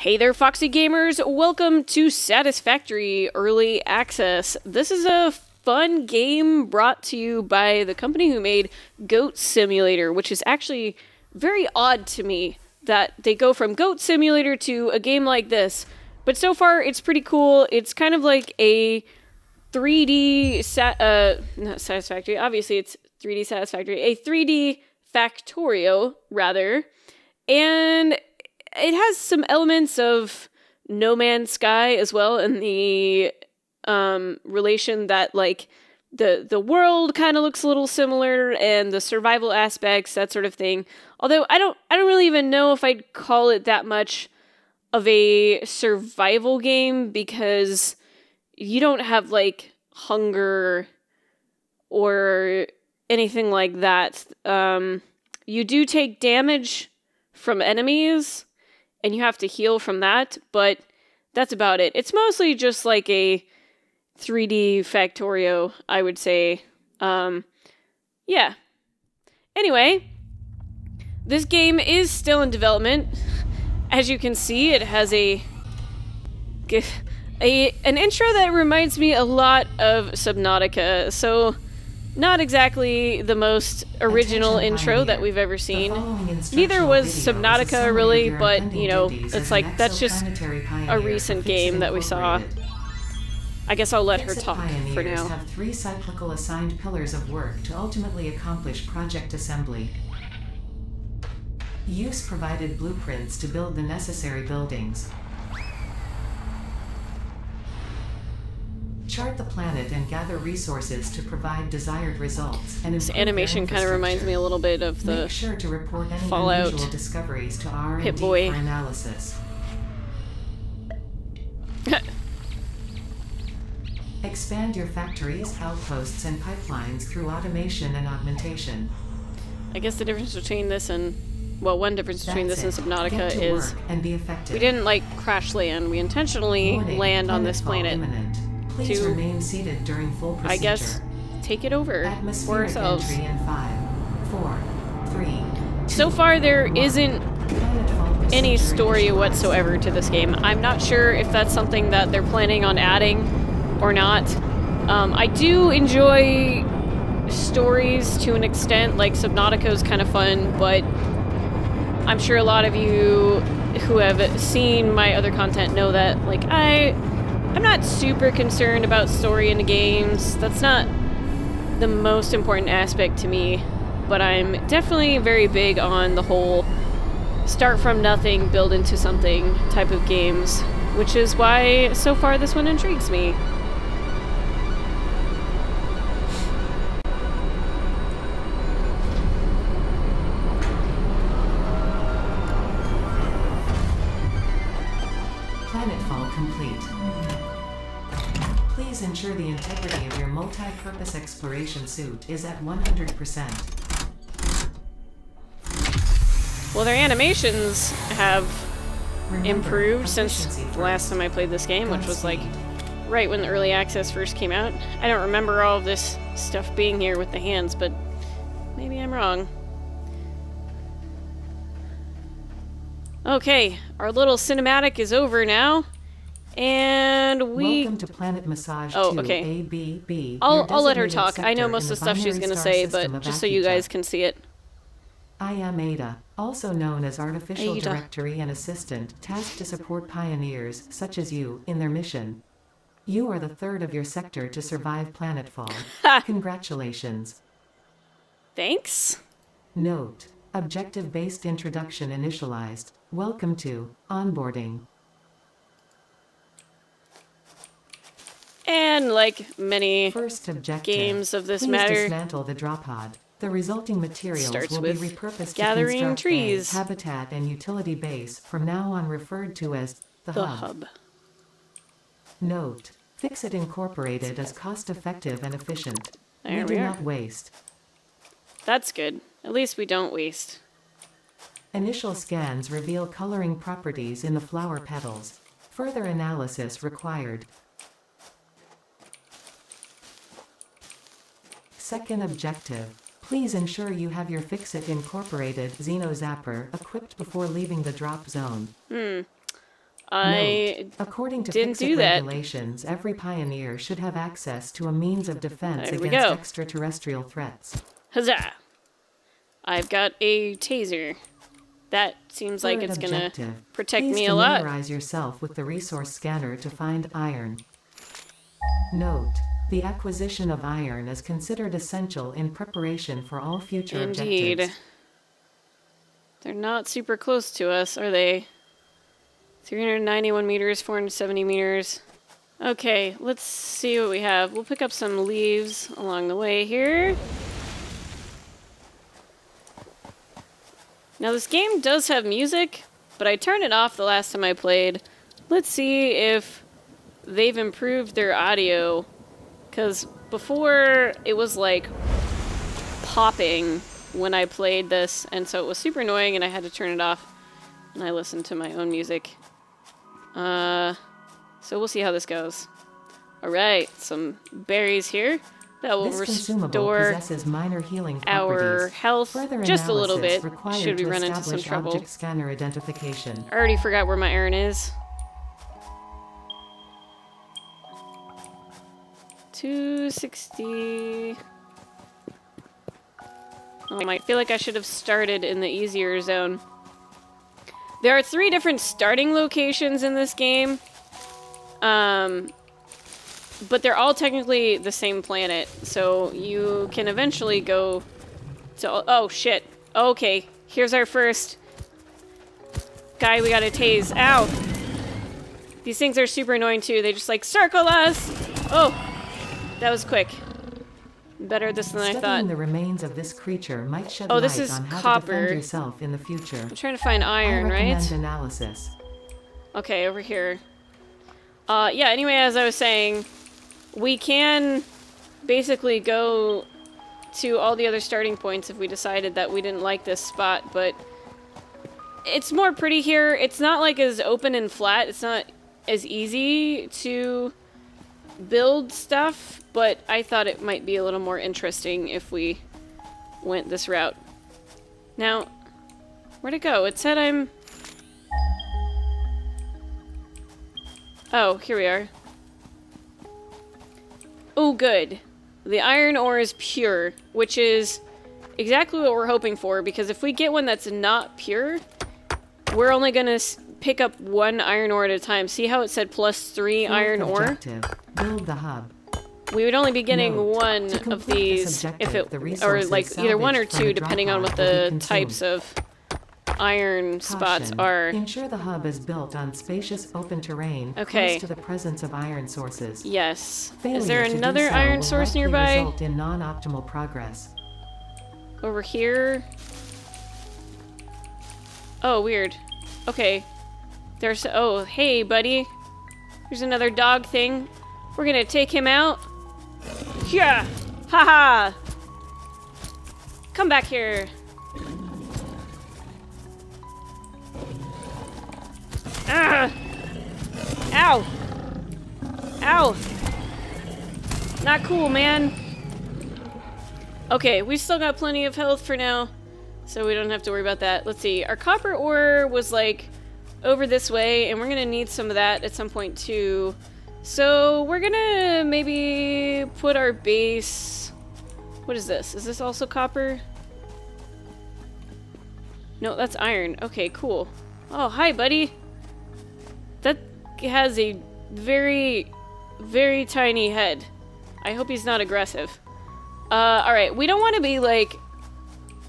Hey there, Foxy Gamers! Welcome to Satisfactory Early Access. This is a fun game brought to you by the company who made Goat Simulator, which is actually very odd to me that they go from Goat Simulator to a game like this. But so far, it's pretty cool. It's kind of like a 3D... not Satisfactory. Obviously, it's 3D Satisfactory. A 3D Factorio, rather. And it has some elements of No Man's Sky as well, in the relation that, like, the world kind of looks a little similar, and the survival aspects, that sort of thing. Although I don't really even know if I'd call it that much of a survival game, because you don't have, like, hunger or anything like that. You do take damage from enemies, and you have to heal from that, but that's about it. It's mostly just like a 3D Factorio, I would say. Yeah. Anyway, this game is still in development. As you can see, it has an intro that reminds me a lot of Subnautica, so not exactly the most original intro that we've ever seen. Neither was Subnautica, really, but, you know, it's like, that's just a recent game that we saw. I guess I'll let her talk for now. Have three cyclical assigned pillars of work to ultimately accomplish project assembly. Use provided blueprints to build the necessary buildings. Chart the planet and gather resources to provide desired results. And this animation kind of reminds me a little bit of the Make sure to report any Fallout discoveries to our Pit Boy analysis. Expand your factories, outposts, and pipelines through automation and augmentation. I guess the difference between this and one difference between this and Subnautica is we didn't like crash land. We intentionally land on this planet. Imminent. Please remain seated during full procedure. I guess take it over for ourselves. In 5, 4, 3, 2, so far there isn't any story whatsoever to this game. I'm not sure if that's something that they're planning on adding or not. I do enjoy stories to an extent, like Subnautica is kind of fun, but I'm sure a lot of you who have seen my other content know that, like, I'm not super concerned about story in the games. That's not the most important aspect to me, but I'm definitely very big on the whole start from nothing, build into something type of games, which is why so far this one intrigues me. Planetfall complete. Please ensure the integrity of your multi-purpose exploration suit is at 100%. Well, their animations have improved since the last time I played this game, which was like right when the early access first came out. I don't remember all of this stuff being here with the hands, but maybe I'm wrong. Okay, our little cinematic is over now. And we... Welcome to Planet Massage 2, okay. ABB. I'll let her talk. I know most of the stuff she's going to say, but just so you guys can see it. I am Ada, also known as Artificial Directory and Assistant, tasked to support pioneers, such as you, in their mission. You are the third of your sector to survive Planetfall. Congratulations. Thanks. Note, objective-based introduction initialized. Welcome to onboarding. And like many games of this matter, dismantle the drop pod. The resulting materials will be repurposed gathering to construct trees. Habitat and utility base, from now on referred to as the hub. Note, FICSIT Incorporated is cost-effective and efficient. There we do not waste. That's good. At least we don't waste. Initial scans reveal coloring properties in the flower petals. Further analysis required. Second objective, please ensure you have your FICSIT Incorporated Xeno Zapper equipped before leaving the drop zone. According to FICSIT regulations, every pioneer should have access to a means of defense against extraterrestrial threats. Huzzah! I've got a taser. That seems like it's gonna protect me a lot. Please familiarize yourself with the resource scanner to find iron. Note: the acquisition of iron is considered essential in preparation for all future objectives. They're not super close to us, are they? 391 meters, 470 meters. Okay, let's see what we have. We'll pick up some leaves along the way here. Now this game does have music, but I turned it off the last time I played. Let's see if they've improved their audio, because before it was like popping when I played this, and so it was super annoying and I had to turn it off, and I listened to my own music. So we'll see how this goes. Alright, some berries here. That will restore our health just a little bit, should we run into some trouble. Scanner identification. I already forgot where my iron is. 260... Oh, I feel like I should have started in the easier zone. There are 3 different starting locations in this game. But they're all technically the same planet, so you can eventually go to... Oh, shit. Okay, here's our first guy we gotta tase. Ow! These things are super annoying, too. They just, like, circle us! Oh! That was quick. Better this than I thought. The remains of this creature might shed light this is on how copper. To defend yourself in the future. I'm trying to find iron, right? Analysis. Okay, over here. Yeah, anyway, as I was saying... We can basically go to all the other starting points if we decided that we didn't like this spot, but it's more pretty here. It's not like as open and flat. It's not as easy to build stuff, but I thought it might be a little more interesting if we went this route. Now, where'd it go? It said I'm... Oh, here we are. Oh, good. The iron ore is pure, which is exactly what we're hoping for, because if we get one that's not pure, we're only going to pick up 1 iron ore at a time. See how it said +3 iron ore? Build the hub. We would only be getting one of these, if it, or like either 1 or 2, depending on what the types of iron spots are. Ensure the hub is built on spacious open terrain close to the presence of iron sources. Yes. Failure is there another iron source nearby? Result in non-optimal progress. Over here. Oh, weird. Okay. There's hey, buddy. There's another dog thing. We're going to take him out. Yeah. Haha. Come back here. Ah! Ow! Ow! Not cool, man. Okay, we still got plenty of health for now, so we don't have to worry about that. Let's see. Our copper ore was, like, over this way, and we're gonna need some of that at some point, too. So we're gonna maybe put our base... What is this? Is this also copper? No, that's iron. Okay, cool. Oh, hi, buddy. That has a very, very tiny head. I hope he's not aggressive. Alright, we don't want to be, like,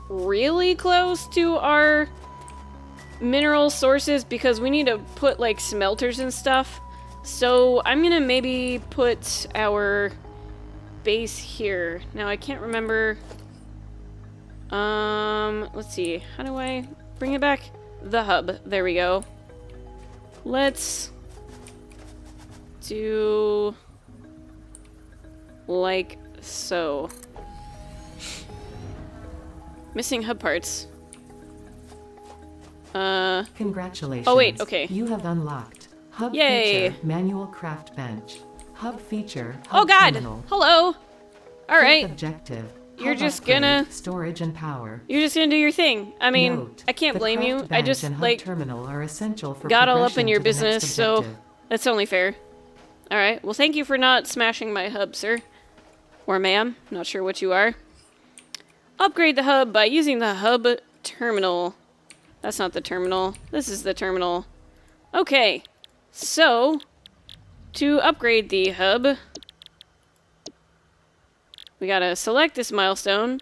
really close to our mineral sources because we need to put, like, smelters and stuff. So I'm gonna maybe put our base here. Now, I can't remember... let's see. How do I bring it back? The hub. There we go. Let's do like so. Missing hub parts. Congratulations. Oh wait, okay. You have unlocked hub feature, manual craft bench, hub feature. Hub oh god. Terminal. Hello. All right. Objective. You're just gonna storage and power. You're just gonna do your thing. I mean, note, I can't blame you. I just like terminal are essential for got all up in your business, so that's only fair. All right. Well, thank you for not smashing my hub, sir, or ma'am. Not sure what you are. Upgrade the hub by using the hub terminal. That's not the terminal. This is the terminal. Okay. So, to upgrade the hub, we gotta select this milestone,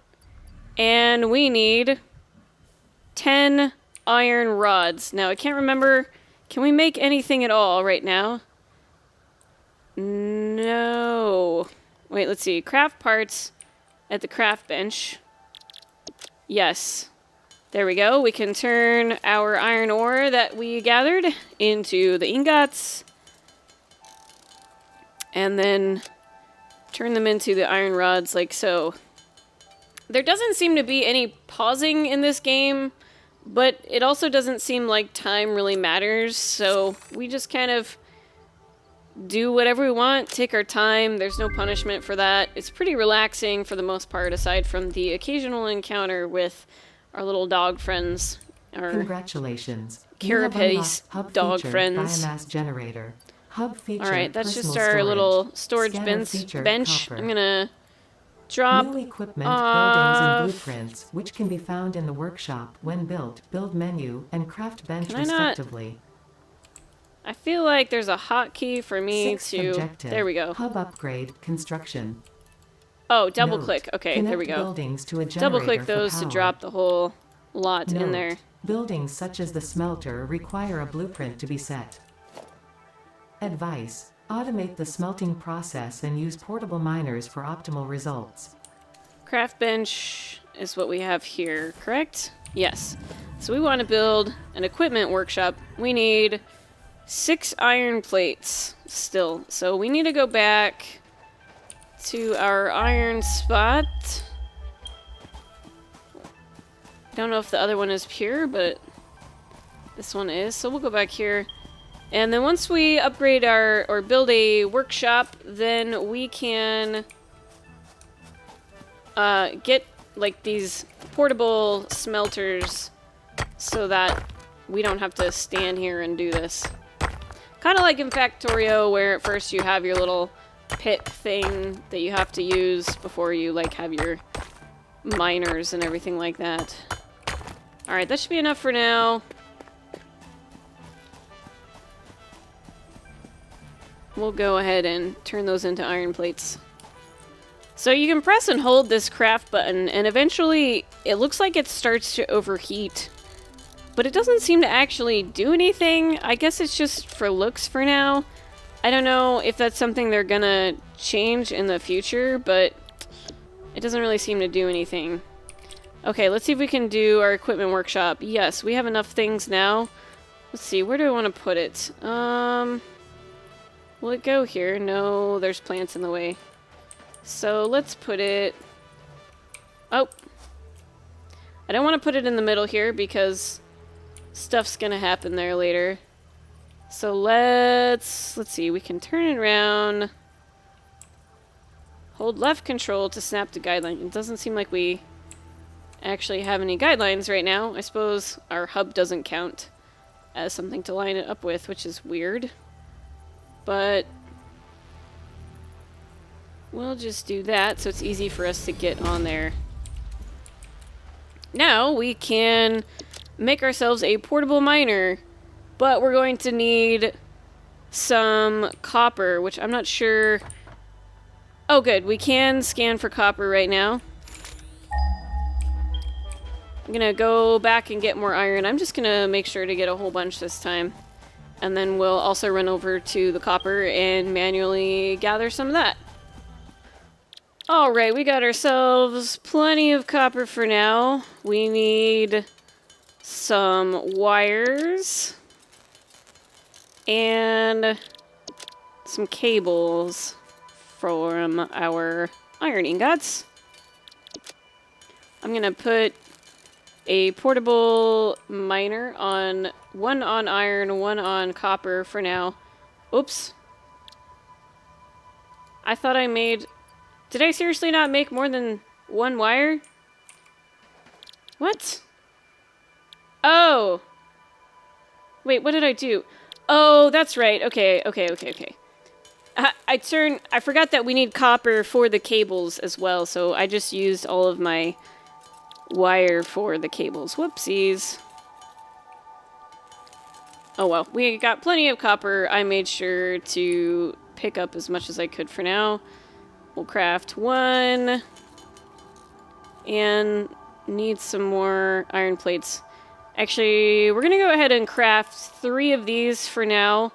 and we need 10 iron rods. Now, I can't remember, can we make anything at all right now? No. Wait, let's see. Craft parts at the craft bench. Yes. There we go. We can turn our iron ore that we gathered into the ingots, and then turn them into the iron rods like so. There doesn't seem to be any pausing in this game, but it also doesn't seem like time really matters, so we just kind of do whatever we want, take our time, there's no punishment for that. It's pretty relaxing for the most part, aside from the occasional encounter with our little dog friends. Our congratulations, carapace dog friends. Biomass generator. All right, that's just our little storage bench. I'm gonna drop new equipment, buildings, and blueprints, which can be found in the workshop when built. Build menu and craft bench respectively. I feel like there's a hotkey for me to. Objective. There we go. Hub upgrade construction. Oh, double click. Okay, there we go. Double click those to drop the whole lot in there. Buildings such as the smelter require a blueprint to be set. Advice: automate the smelting process and use portable miners for optimal results. Craft bench is what we have here, correct? Yes. So we want to build an equipment workshop. We need 6 iron plates still. So we need to go back to our iron spot. Don't know if the other one is pure, but this one is. So we'll go back here. And then once we upgrade our, or build a workshop, then we can get like these portable smelters so that we don't have to stand here and do this. Kind of like in Factorio, where at first you have your little pit thing that you have to use before you like have your miners and everything like that. All right, that should be enough for now. We'll go ahead and turn those into iron plates. So you can press and hold this craft button, and eventually it looks like it starts to overheat. But it doesn't seem to actually do anything. I guess it's just for looks for now. I don't know if that's something they're gonna change in the future, but it doesn't really seem to do anything. Okay, let's see if we can do our equipment workshop. Yes, we have enough things now. Let's see, where do I want to put it? Will it go here? No, there's plants in the way. So let's put it... Oh! I don't want to put it in the middle here because stuff's gonna happen there later. So let's see, we can turn it around. Hold left control to snap the guideline. It doesn't seem like we actually have any guidelines right now. I suppose our hub doesn't count as something to line it up with, which is weird. But we'll just do that so it's easy for us to get on there. Now we can make ourselves a portable miner, but we're going to need some copper, which I'm not sure... Oh good, we can scan for copper right now. I'm gonna go back and get more iron. I'm just gonna make sure to get a whole bunch this time. And then we'll also run over to the copper and manually gather some of that. Alright, we got ourselves plenty of copper for now. We need some wires and some cables from our iron ingots. I'm gonna put a portable miner on one on iron, one on copper for now. Oops. I thought I made... Did I seriously not make more than One wire? What? Oh! Wait, what did I do? Oh, that's right. Okay. I forgot that we need copper for the cables as well, so I just used all of my wire for the cables. Whoopsies. Oh well, we got plenty of copper. I made sure to pick up as much as I could for now. We'll craft one. And need some more iron plates. Actually, we're gonna go ahead and craft 3 of these for now,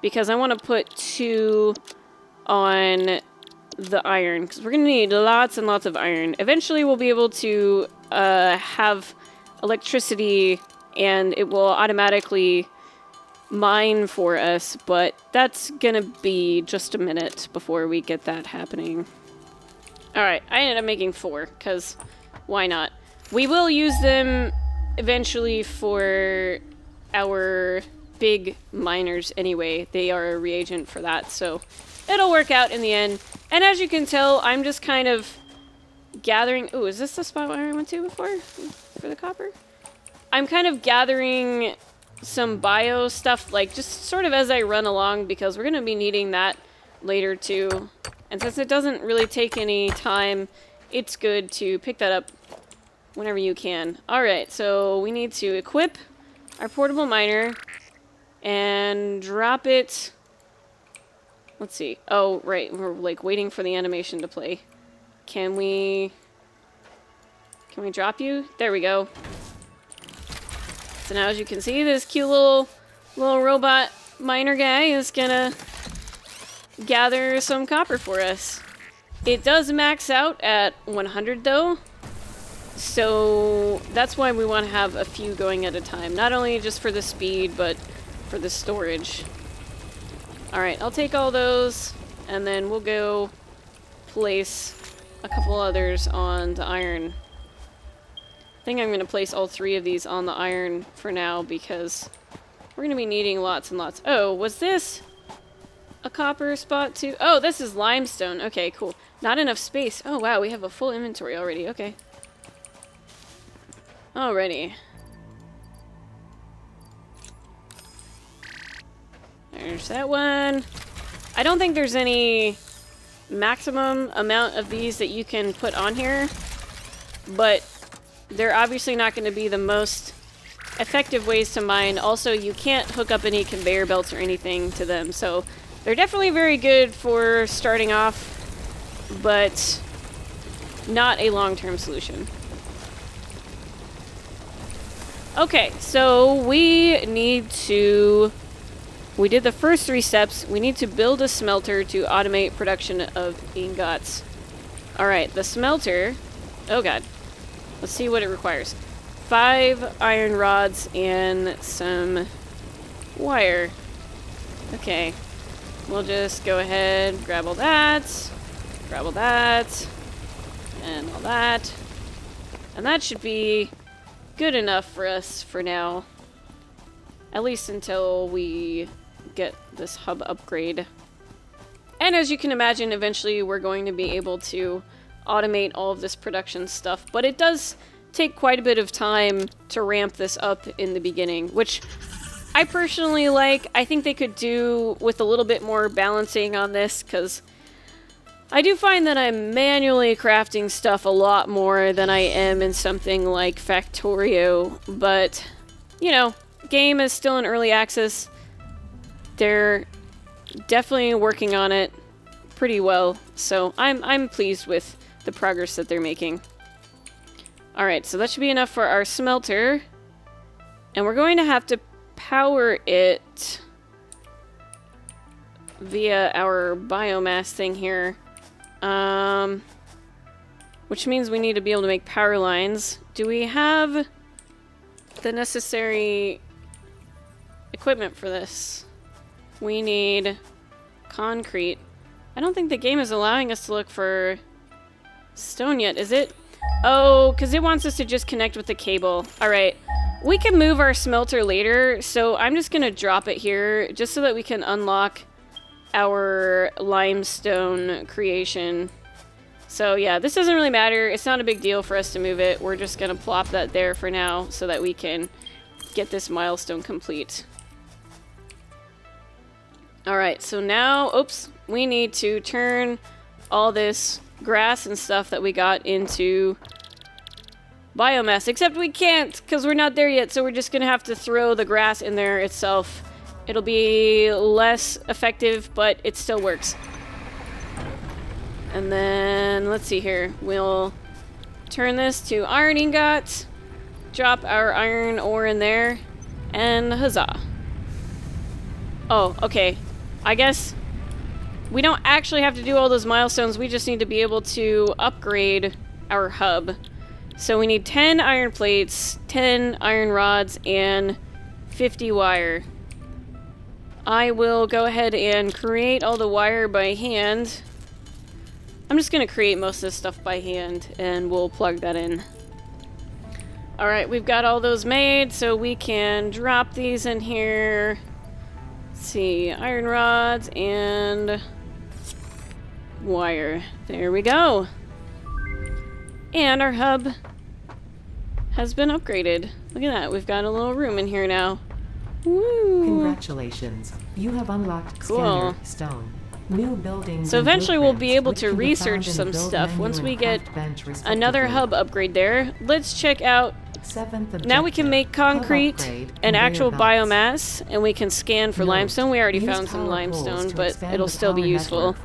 because I want to put 2 on the iron, because we're going to need lots and lots of iron. Eventually we'll be able to have electricity and it will automatically mine for us, but that's going to be just a minute before we get that happening. Alright, I ended up making 4, because why not? We will use them eventually for our big miners anyway. They are a reagent for that, so it'll work out in the end. And as you can tell, I'm just kind of gathering... Ooh, is this the spot where I went to before? For the copper? I'm kind of gathering some bio stuff, like, just sort of as I run along, because we're going to be needing that later too. And since it doesn't really take any time, it's good to pick that up whenever you can. Alright, so we need to equip our portable miner and drop it. Let's see. Oh, right. We're like waiting for the animation to play. Can we drop you? There we go. So now, as you can see, this cute little robot miner guy is gonna gather some copper for us. It does max out at 100 though. So that's why we want to have a few going at a time. Not only just for the speed, but for the storage. Alright, I'll take all those, and then we'll go place a couple others on the iron. I think I'm going to place all 3 of these on the iron for now, because we're going to be needing lots and lots. Oh, was this a copper spot too? Oh, this is limestone. Okay, cool. Not enough space. Oh wow, we have a full inventory already. Okay. Alrighty. There's that one. I don't think there's any maximum amount of these that you can put on here, but they're obviously not going to be the most effective ways to mine. Also, you can't hook up any conveyor belts or anything to them, so they're definitely very good for starting off, but not a long-term solution. Okay, so we need to... We did the first 3 steps. We need to build a smelter to automate production of ingots. Alright, the smelter... Oh god. Let's see what it requires. 5 iron rods and some wire. Okay. We'll just go ahead, grab all that, and all that. And that should be good enough for us for now. At least until we get this hub upgrade. And as you can imagine, eventually we're going to be able to automate all of this production stuff, but it does take quite a bit of time to ramp this up in the beginning, which I personally like. I think they could do with a little bit more balancing on this, because I do find that I'm manually crafting stuff a lot more than I am in something like Factorio, but, you know, game is still in early access. They're definitely working on it pretty well, so I'm pleased with the progress that they're making. Alright, so that should be enough for our smelter, and we're going to have to power it via our biomass thing here, which means we need to be able to make power lines. Do we have the necessary equipment for this? We need concrete. I don't think the game is allowing us to look for stone yet, is it? Oh, because it wants us to just connect with the cable. Alright, we can move our smelter later, so I'm just going to drop it here just so that we can unlock our limestone creation. So yeah, this doesn't really matter. It's not a big deal for us to move it. We're just going to plop that there for now so that we can get this milestone complete. Alright, so now, oops, we need to turn all this grass and stuff that we got into biomass, except we can't because we're not there yet, so we're just gonna have to throw the grass in there itself. It'll be less effective, but it still works. And then let's see here, we'll turn this to iron ingots, drop our iron ore in there, and huzzah. Oh, okay, I guess we don't actually have to do all those milestones, we just need to be able to upgrade our hub. So we need 10 iron plates, 10 iron rods, and 50 wire. I will go ahead and create all the wire by hand. I'm just gonna create most of this stuff by hand, and we'll plug that in. Alright, we've got all those made, so we can drop these in here. Let's see, iron rods and wire. There we go. And our hub has been upgraded. Look at that, we've got a little room in here now. Woo. Congratulations, you have unlocked cool. Scanner Stone. New building. So eventually we'll be able to research some stuff once we get another hub upgrade there. Let's check out. Now we can make concrete and actual biomass, and we can scan for limestone. We already found some limestone, but it'll still be useful.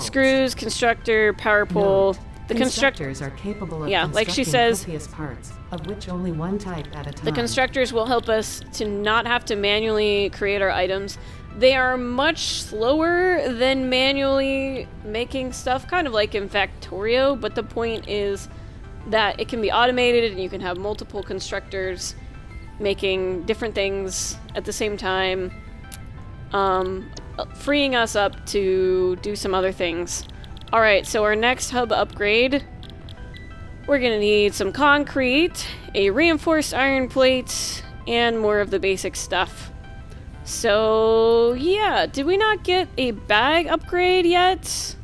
Screws, constructor, power pole. The constructors are capable of like she says, parts, of which only one type at a time. The constructors will help us to not have to manually create our items. They are much slower than manually making stuff, kind of like in Factorio, but the point is that it can be automated and you can have multiple constructors making different things at the same time, freeing us up to do some other things. Alright, so our next hub upgrade, we're gonna need some concrete, a reinforced iron plate, and more of the basic stuff. So yeah, did we not get a bag upgrade yet?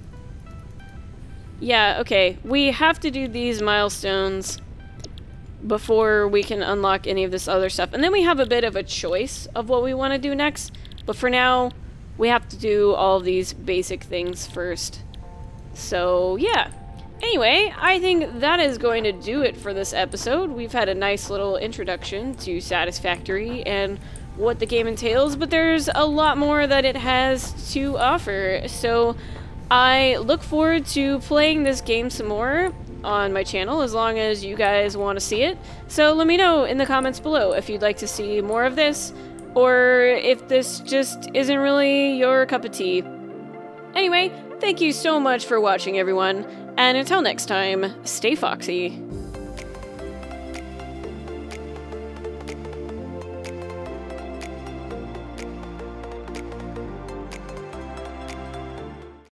Yeah, okay, we have to do these milestones before we can unlock any of this other stuff. And then we have a bit of a choice of what we want to do next, but for now, we have to do all these basic things first. So, yeah. Anyway, I think that is going to do it for this episode. We've had a nice little introduction to Satisfactory and what the game entails, but there's a lot more that it has to offer. So, I look forward to playing this game some more on my channel as long as you guys want to see it. So, let me know in the comments below if you'd like to see more of this or if this just isn't really your cup of tea. Anyway, thank you so much for watching, everyone, and until next time, stay foxy.